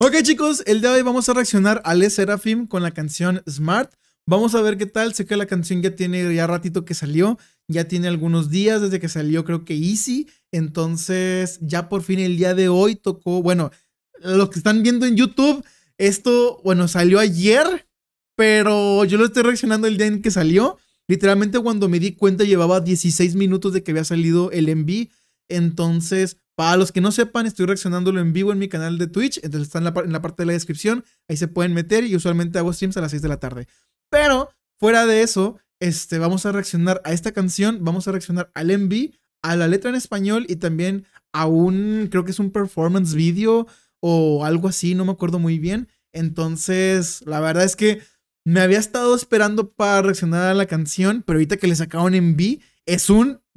Ok chicos, el día de hoy vamos a reaccionar a LE SSERAFIM con la canción Smart. Vamos a ver qué tal, sé que la canción ya tiene ratito que salió, ya tiene algunos días desde que salió creo que Easy. Entonces ya por fin el día de hoy tocó, bueno, los que están viendo en YouTube, esto bueno salió ayer, pero yo lo estoy reaccionando el día en que salió. Literalmente cuando me di cuenta llevaba 16 minutos de que había salido el MV. Entonces, para los que no sepan, estoy reaccionándolo en vivo en mi canal de Twitch. Entonces está en la parte de la descripción, ahí se pueden meter y usualmente hago streams a las 6 de la tarde. Pero, fuera de eso, vamos a reaccionar a esta canción, vamos a reaccionar al MV, a la letra en español y también a un, creo que es un performance video o algo así, no me acuerdo muy bien. Entonces, la verdad es que me había estado esperando para reaccionar a la canción, pero ahorita que le sacaron en MV,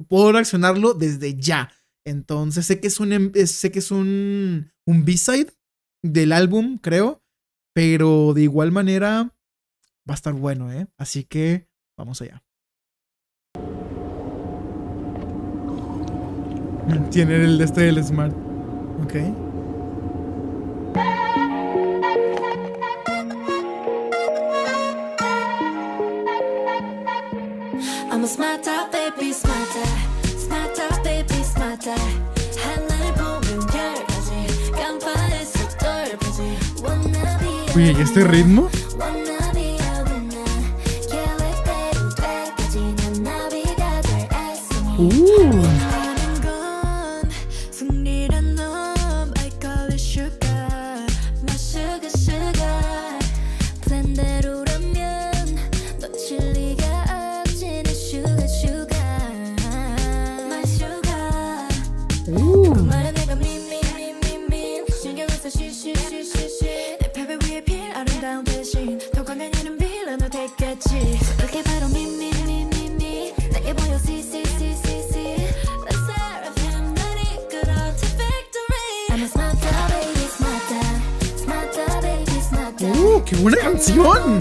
puedo reaccionarlo desde ya. Entonces sé que es un B-side del álbum, creo, pero de igual manera va a estar bueno, ¿eh? Así que vamos allá. Tiene el de este del Smart. Ok. Oye, ¿y este ritmo? ¡Qué buena canción!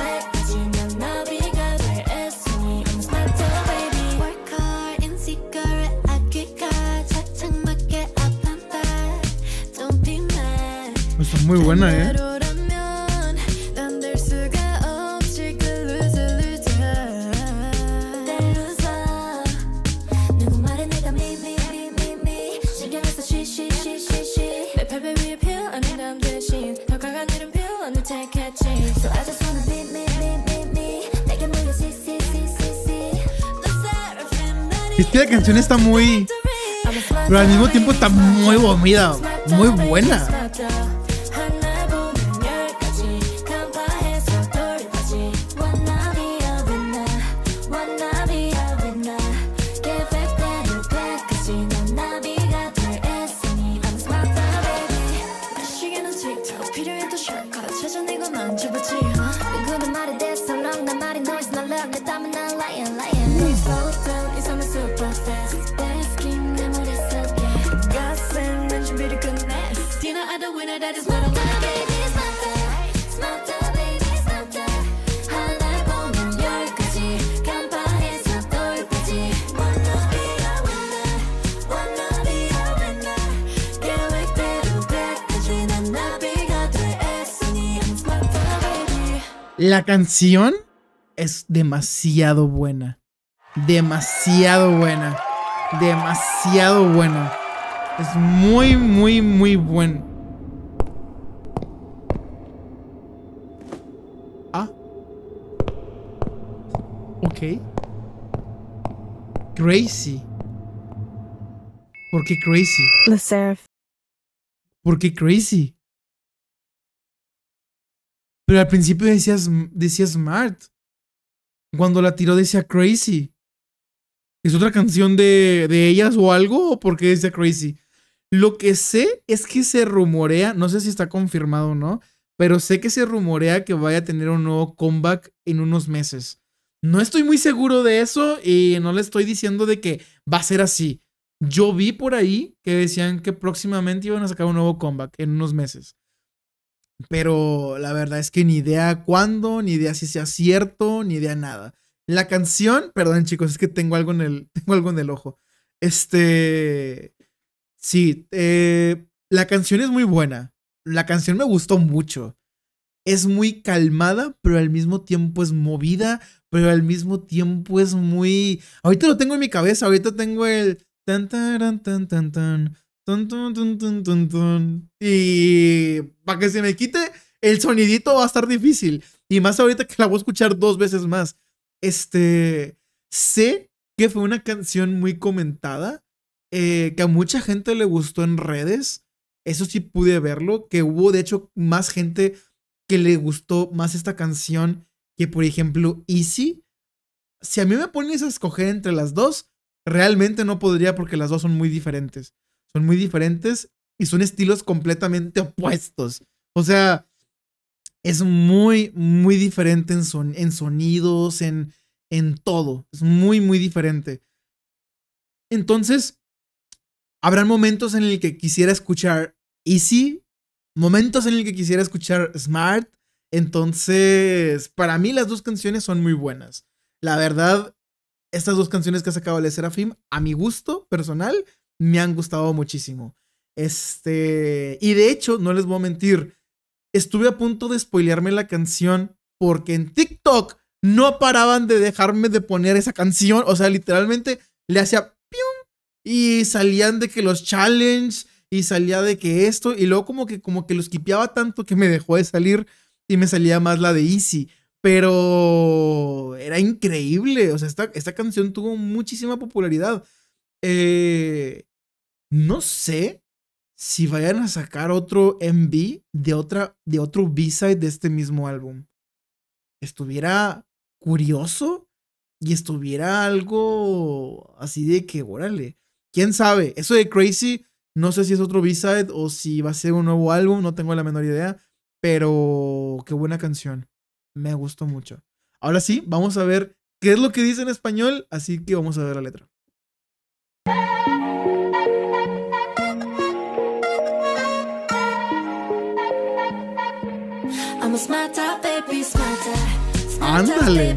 Está muy buena, ¿eh? La canción está muy, pero al mismo tiempo está muy bonita, muy buena. La canción es demasiado buena. Demasiado buena. Demasiado buena. Es muy, muy, muy buena. Ah. Ok. Crazy. ¿Por qué crazy? LE SSERAFIM. ¿Por qué crazy? Pero al principio decía Smart. Cuando la tiró decía Crazy. ¿Es otra canción de ellas o algo? ¿O por qué decía Crazy? Lo que sé es que se rumorea, no sé si está confirmado o no, pero sé que se rumorea que vaya a tener un nuevo comeback en unos meses. No estoy muy seguro de eso y no le estoy diciendo de que va a ser así. Yo vi por ahí que decían que próximamente iban a sacar un nuevo comeback en unos meses. Pero la verdad es que ni idea cuándo, ni idea si sea cierto, ni idea nada. La canción, perdón chicos, es que tengo algo en el ojo. Sí, la canción es muy buena. La canción me gustó mucho. Es muy calmada, pero al mismo tiempo es movida, pero al mismo tiempo es muy... Ahorita lo tengo en mi cabeza, ahorita tengo el... Y para que se me quite el sonidito va a estar difícil. Y más ahorita que la voy a escuchar dos veces más. Sé que fue una canción muy comentada, que a mucha gente le gustó en redes. Eso sí pude verlo, que hubo de hecho más gente que le gustó más esta canción que por ejemplo Easy. Si a mí me pones a escoger entre las dos, realmente no podría porque las dos son muy diferentes. Son muy diferentes y son estilos completamente opuestos. O sea, es muy, muy diferente en sonidos, en todo. Es muy, muy diferente. Entonces, habrán momentos en el que quisiera escuchar Easy, momentos en el que quisiera escuchar Smart. Entonces, para mí las dos canciones son muy buenas. La verdad, estas dos canciones que ha sacado LE SSERAFIM, a mi gusto personal, me han gustado muchísimo. Y de hecho, no les voy a mentir, estuve a punto de spoilearme la canción porque en TikTok no paraban de dejarme de poner esa canción. O sea, literalmente le hacía pium y salían de que los challenge y salía de que esto. Y luego como que los skipeaba tanto que me dejó de salir y me salía más la de Easy. Pero era increíble. O sea, esta canción tuvo muchísima popularidad. No sé si vayan a sacar otro MV de otro B-side de este mismo álbum. Estuviera curioso y estuviera algo así de que, órale, quién sabe. Eso de Crazy, no sé si es otro B-side o si va a ser un nuevo álbum, no tengo la menor idea. Pero qué buena canción. Me gustó mucho. Ahora sí, vamos a ver qué es lo que dice en español, así que vamos a ver la letra. ¡Ándale!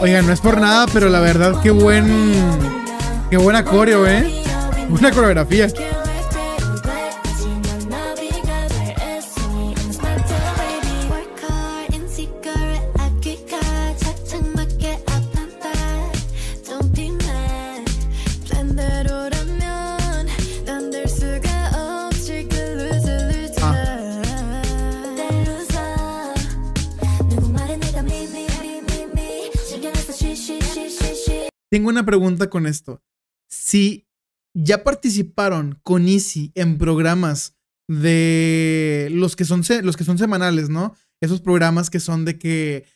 Oigan, no es por nada, pero la verdad qué buena coreo, buena coreografía. Tengo una pregunta con esto. Si ya participaron con Easy en programas de los que son semanales, ¿no? Esos programas que son de que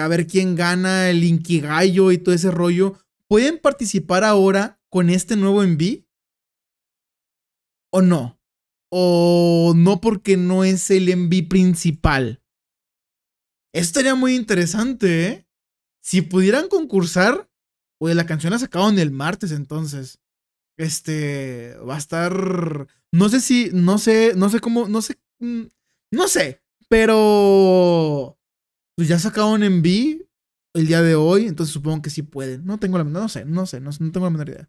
a ver quién gana el Inkigayo y todo ese rollo. ¿Pueden participar ahora con este nuevo MV? ¿O no? ¿O no porque no es el MV principal? Esto sería muy interesante, ¿eh? Si pudieran concursar... Oye, la canción la sacaron el martes, entonces. Va a estar... No sé si... No sé cómo... No sé. Pero... Pues ya sacaron en MV el día de hoy, entonces supongo que sí pueden. No tengo la menor... No tengo la menor idea.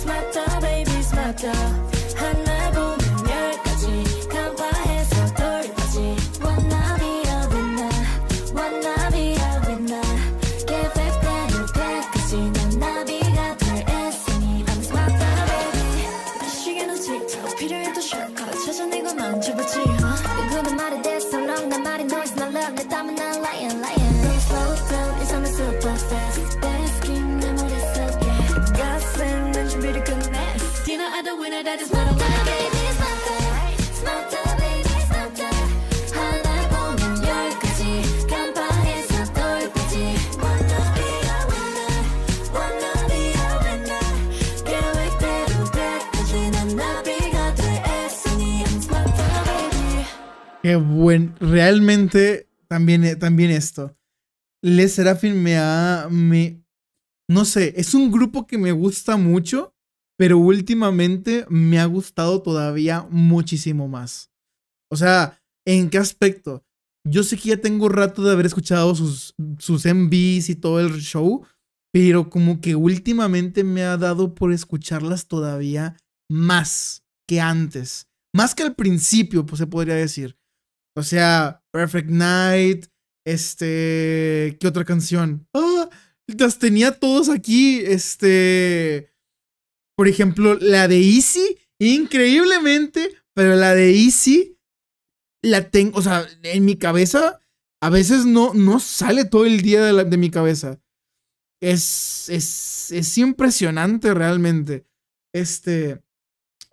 Smart baby, smart, I Qué buen, realmente también esto. LE SSERAFIM no sé, es un grupo que me gusta mucho, pero últimamente me ha gustado todavía muchísimo más. O sea, ¿en qué aspecto? Yo sé que ya tengo rato de haber escuchado sus MVs y todo el show, pero como que últimamente me ha dado por escucharlas todavía más que antes. Más que al principio, pues se podría decir. O sea, Perfect Night, ¿qué otra canción? ¡Ah! Las tenía todos aquí, por ejemplo, la de Easy, increíblemente, pero la de Easy, la tengo, o sea, en mi cabeza, a veces no sale todo el día de mi cabeza. Es impresionante realmente,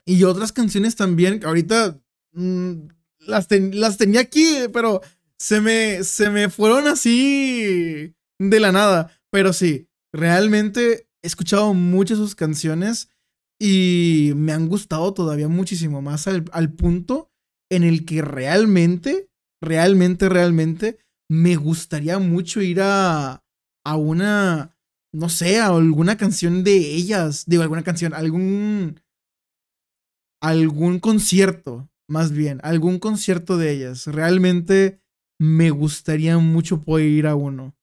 y otras canciones también, que ahorita las tenía aquí, pero se me fueron así de la nada. Pero sí, realmente he escuchado muchas de sus canciones y me han gustado todavía muchísimo más al punto en el que realmente me gustaría mucho ir a una, no sé, a alguna canción de ellas. Digo, alguna canción, algún concierto, más bien, algún concierto de ellas. Realmente me gustaría mucho poder ir a uno,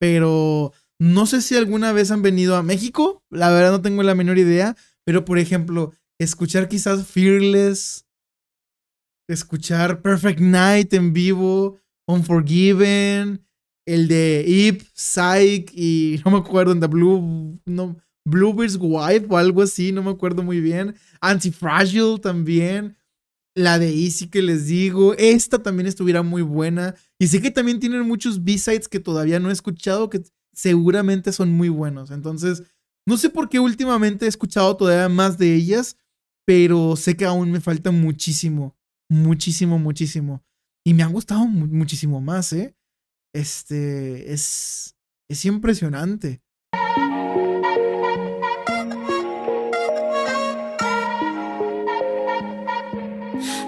pero no sé si alguna vez han venido a México, la verdad no tengo la menor idea, pero por ejemplo, escuchar quizás Fearless, escuchar Perfect Night en vivo, Unforgiven, el de Psych y no me acuerdo, en The Blue, no, Bluebeard's Wife o algo así, no me acuerdo muy bien. Antifragile también. La de Easy que les digo. Esta también estuviera muy buena. Y sé que también tienen muchos B-sides que todavía no he escuchado, que seguramente son muy buenos. Entonces, no sé por qué últimamente he escuchado todavía más de ellas, pero sé que aún me falta muchísimo. Muchísimo. Y me han gustado muchísimo más, ¿eh? Es impresionante.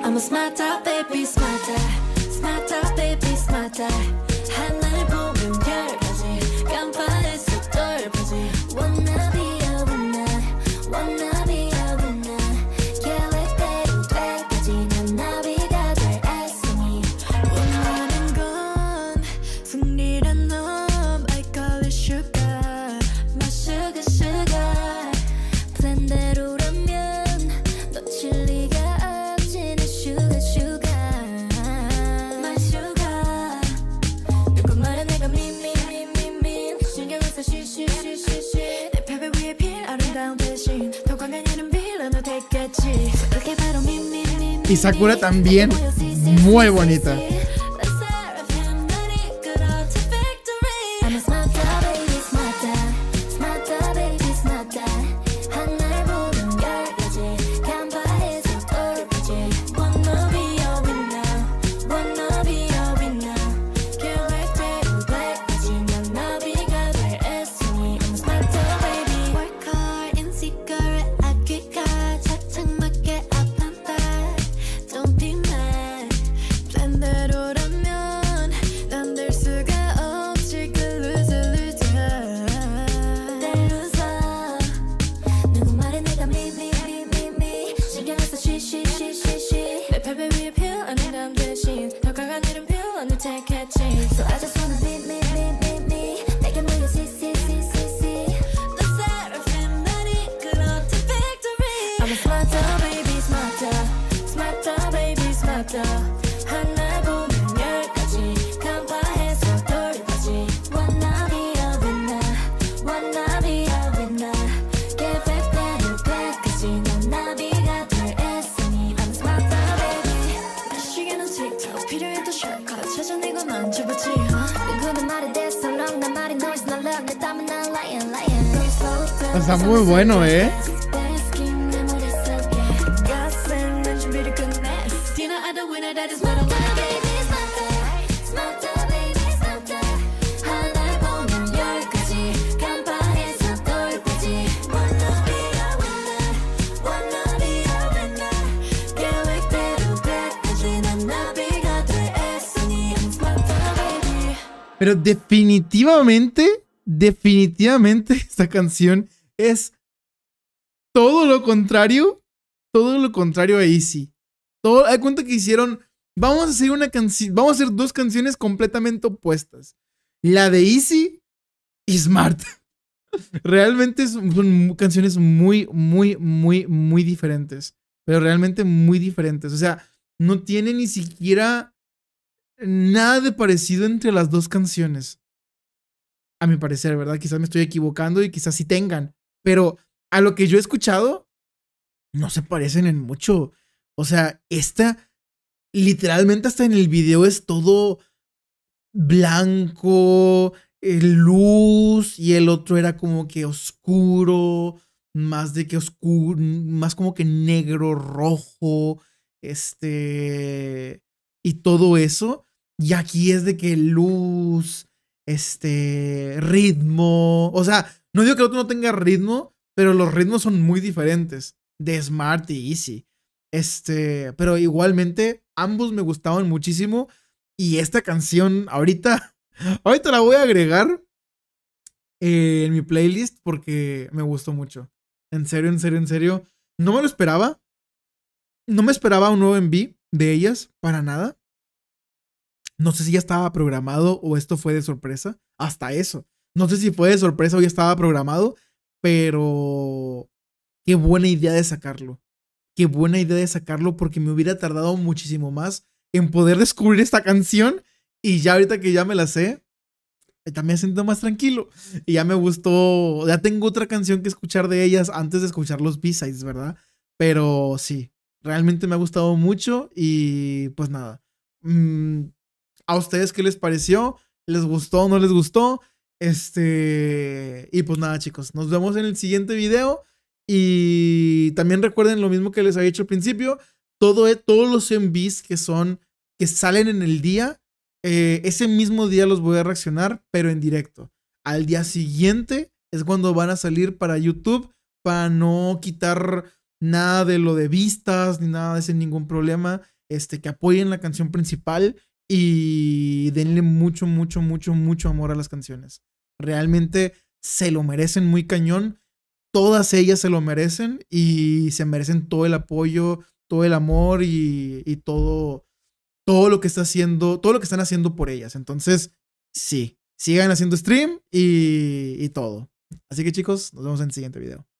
I'm a smarter, baby, smarter. Smarter, baby, smarter. 하늘 보면 별까지 깜빡할 수 돌까지. Wanna be a winner, wanna be a winner. 계획 대로 때까지 난 나비가 될 애쓰니. 원하는 건 승리란 놈. I call it sugar, my sugar, sugar. 플랜대로라면 놓칠 리가. Y Sakura también, muy bonita. Está muy bueno, ¿eh? Pero definitivamente esta canción es todo lo contrario a Easy. Hay cuenta que hicieron, vamos a hacer una canción, vamos a hacer dos canciones completamente opuestas. La de Easy y Smart. Realmente son canciones muy diferentes, pero realmente muy diferentes. O sea, no tiene ni siquiera nada de parecido entre las dos canciones. A mi parecer, ¿verdad? Quizás me estoy equivocando y quizás sí tengan. Pero a lo que yo he escuchado, no se parecen en mucho. O sea, esta, literalmente hasta en el video es todo blanco, luz, y el otro era como que oscuro, más como que negro, rojo, y todo eso. Y aquí es de que luz, ritmo. O sea, no digo que el otro no tenga ritmo, pero los ritmos son muy diferentes de Smart y Easy. Pero igualmente, ambos me gustaban muchísimo. Y esta canción ahorita la voy a agregar en mi playlist porque me gustó mucho. En serio. No me lo esperaba. No me esperaba un nuevo MV de ellas, para nada. No sé si ya estaba programado o esto fue de sorpresa. Hasta eso. No sé si fue de sorpresa o ya estaba programado, pero qué buena idea de sacarlo. Qué buena idea de sacarlo, porque me hubiera tardado muchísimo más en poder descubrir esta canción. Y ya ahorita que ya me la sé, también me siento más tranquilo. Y ya me gustó. Ya tengo otra canción que escuchar de ellas antes de escuchar los B-sides, ¿verdad? Pero sí, realmente me ha gustado mucho. Y pues nada. ¿A ustedes qué les pareció? ¿Les gustó o no les gustó? Y pues nada, chicos, nos vemos en el siguiente video. Y también recuerden lo mismo que les había dicho al principio. Todos los MVs que salen en el día, ese mismo día los voy a reaccionar, pero en directo. Al día siguiente es cuando van a salir para YouTube, para no quitar nada de lo de vistas ni nada de ese, ningún problema. Que apoyen la canción principal y denle mucho amor a las canciones. Realmente se lo merecen muy cañón. Todas ellas se lo merecen y se merecen todo el apoyo, todo el amor y todo lo que está haciendo, todo lo que están haciendo por ellas. Entonces, sí, sigan haciendo stream y todo. Así que, chicos, nos vemos en el siguiente video.